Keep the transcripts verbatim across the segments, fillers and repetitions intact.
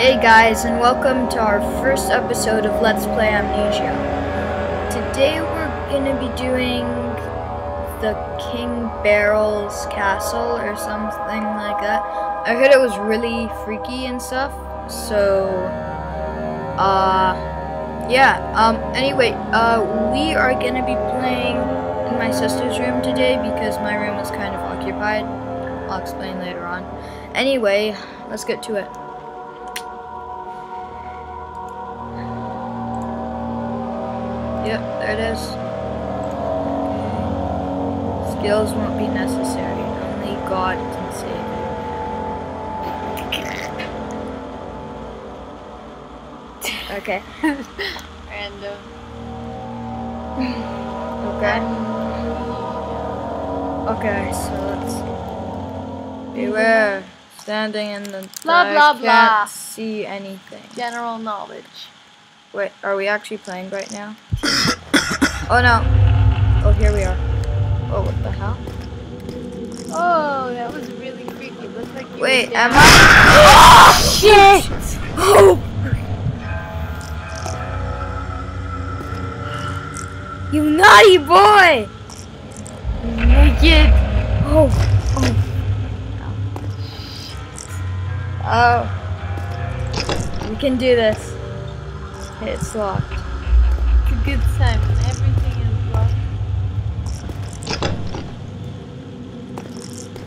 Hey guys, and welcome to our first episode of Let's Play Amnesia. Today we're gonna be doing the King Barrels Castle or something like that. I heard it was really freaky and stuff, so uh yeah, um anyway, uh we are gonna be playing in my sister's room today because my room was kind of occupied. I'll explain later on. Anyway, let's get to it. Yep, there it is. Skills won't be necessary. Only God can save you. Okay. Random. Okay. Okay, so let's... Beware. Standing in the... Blah, blah, blah. Can't see anything. General knowledge. Wait, are we actually playing right now? Oh no! Oh, here we are. Oh, what the hell? Oh, that was really creepy. Looks like you Wait, were am I? Oh, shit! Oh! You naughty boy! You're naked! Oh, oh. Oh. We can do this. It's locked. It's a good time when everything is locked.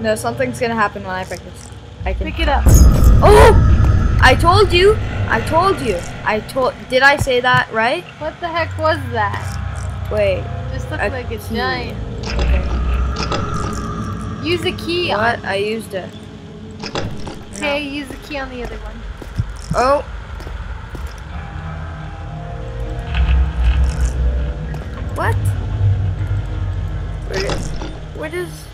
No, something's gonna happen when I pick this. I can pick it up. Oh! I told you! I told you! I told. Did I say that right? What the heck was that? Wait. Just looks like a giant. Okay. Use a key. What? On. I used it. Okay, no. Use the key on the other one. Oh. What? Where is... Where does...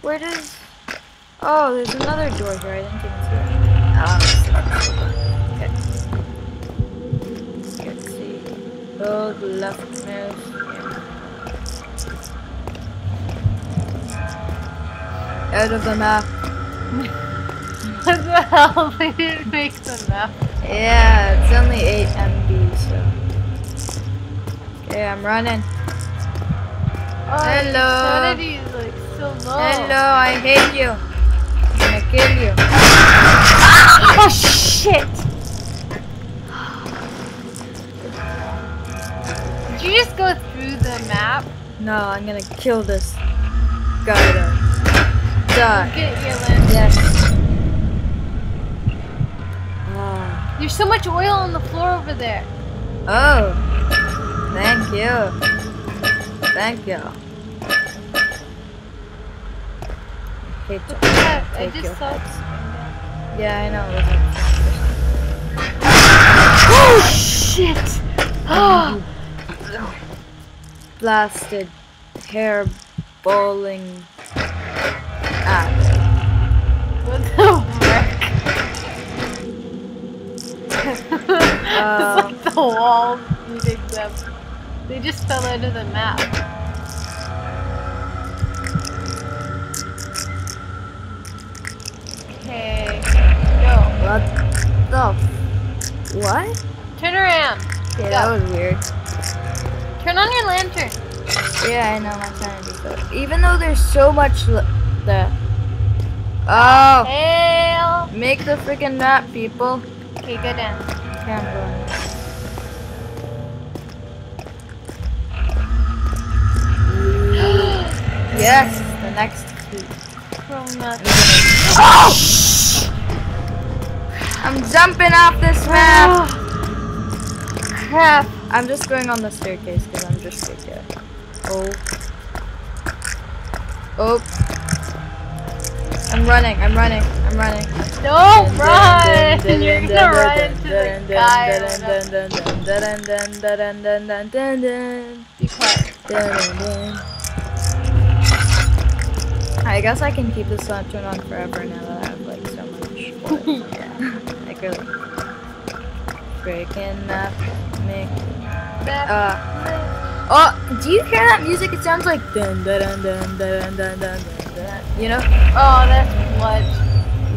Where does... Oh, there's another door here. I didn't even see it. Oh. Okay. Let's see. Hold left mouse. Out of the map. What the hell? They didn't make the map. Yeah, it's only eight M B, so. Okay, I'm running. Oh, hello. Insanity is like so low. Hello, I hate you. I'm gonna kill you. Oh shit! Did you just go through the map? No, I'm gonna kill this guy though. Get your lens. Yes. Oh. There's so much oil on the floor over there. Oh. Thank you. Thank you. Hey, I just saw it. Yeah, I know. Oh shit! Oh. Blasted hair bowling. Ah. What the frick? uh, it's like the walls needed them. They just fell out of the map. Okay, go. What the? What? Turn around. Okay, go. That was weird. Turn on your lantern. Yeah, I know. I'm trying to do that. Even though there's so much. There. Oh! Hail. Make the freaking map, people. Okay, go down. Okay, I'm going. Yes, the next key. Oh! I'm jumping off this map. Crap! I'm just going on the staircase because I'm just scared. Oh. Oh. I'm running, I'm running, I'm running. Don't run! You're gonna run into the guy. Be quiet. I guess I can keep this lantern on forever now that I have like so much oil. Yeah. Like really. Breaking up, make. Uh. Oh, do you hear that music? It sounds like dun dun dun dun dun dun dun dun. You know? Oh, that's blood.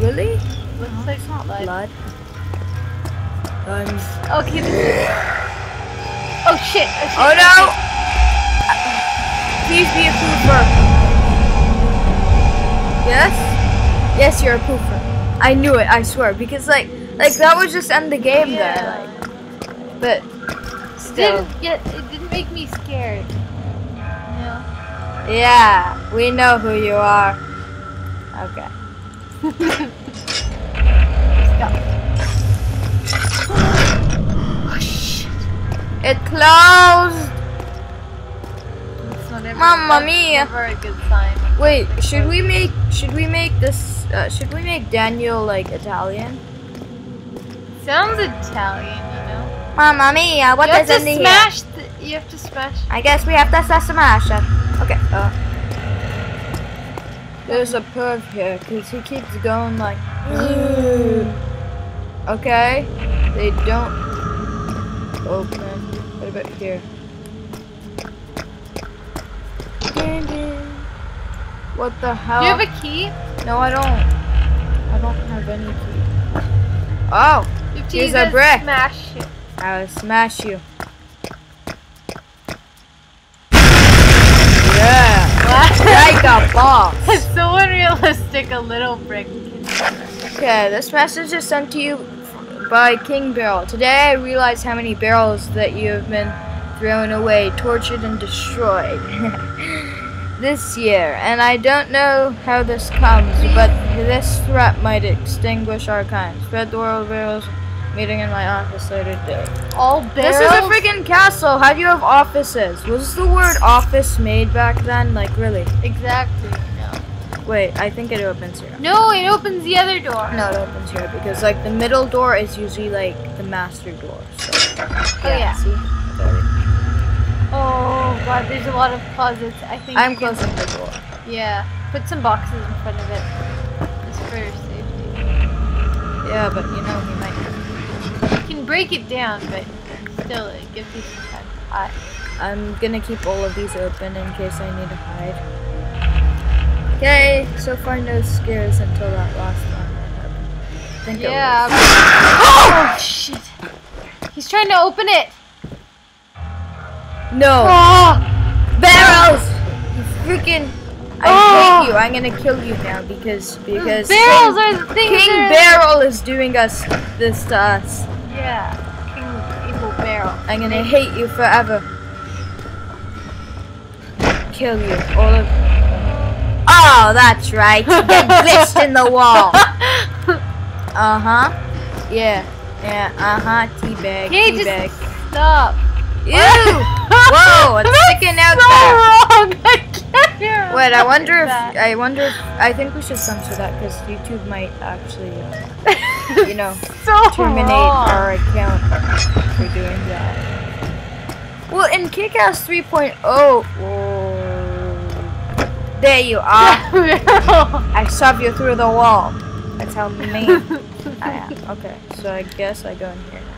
Really? Looks huh? like it's not blood. Blood. Guns. Okay. Oh shit. Okay. Oh no! Please be a pooper. Yes? Yes, you're a pooper. I knew it. I swear. Because like, like that would just end the game yeah. there. Like, but. Didn't get, it didn't make me scared. No. Yeah, we know who you are. Okay. Stop. Oh shit! It closed. Mamma mia! Never a good sign. Wait, should we make? Should we make this? Uh, should we make Daniel like Italian? Sounds Italian. Mamma mia, what does it mean? You have to smash the, you have to smash. I guess we have to smash it. Okay. Uh, there's a perv here, because he keeps going like... Ooh. Okay. They don't open. What about here? What the hell? Do you have a key? No, I don't. I don't have any key. Oh! Here's a brick. Smash it. I'll smash you. Yeah. Like a boss. It's so unrealistic, a little brick. Okay, this message is sent to you by King Barrel. Today I realize how many barrels that you have been thrown away, tortured, and destroyed this year. And I don't know how this comes, but this threat might extinguish our kind. Spread the world barrels. Meeting in my office later today. All barrels? This is a freaking castle. How do you have offices? Was the word office made back then? Like, really? Exactly. No. Wait, I think it opens here. No, it opens the other door. No, it opens here because, like, the middle door is usually, like, the master door. So, yeah, oh, yeah. See? Oh, God, there's a lot of closets. I think I'm closing the door. Yeah. Put some boxes in front of it. Just for safety. Yeah, but, you know, he might... break it down, but still it gives you some time to hide. I'm gonna keep all of these open in case I need to hide. Okay, so far no scares until that last one. I think yeah. It was. Oh! Oh shit! He's trying to open it. No. Oh, barrels. You freaking! I oh. hate you. I'm gonna kill you now because because Those barrels King, are the things King that Barrel is doing us this to us. Yeah, King Evil Barrel. I'm gonna hate you forever. Kill you. All of you. Oh, that's right. You get glitched in the wall. Uh-huh. Yeah. Yeah, uh-huh. Teabag. Hey, teabag. Just stop. Ew! Whoa, it's sticking out so there. Wrong. I can't Wait, I wonder if that. I wonder if I think we should censor that because YouTube might actually uh, you know so terminate wrong. Our account for doing that. Well, in Kick-Ass three point oh whoa, there you are. I shove you through the wall. That's how mean I am. Okay, so I guess I go in here now.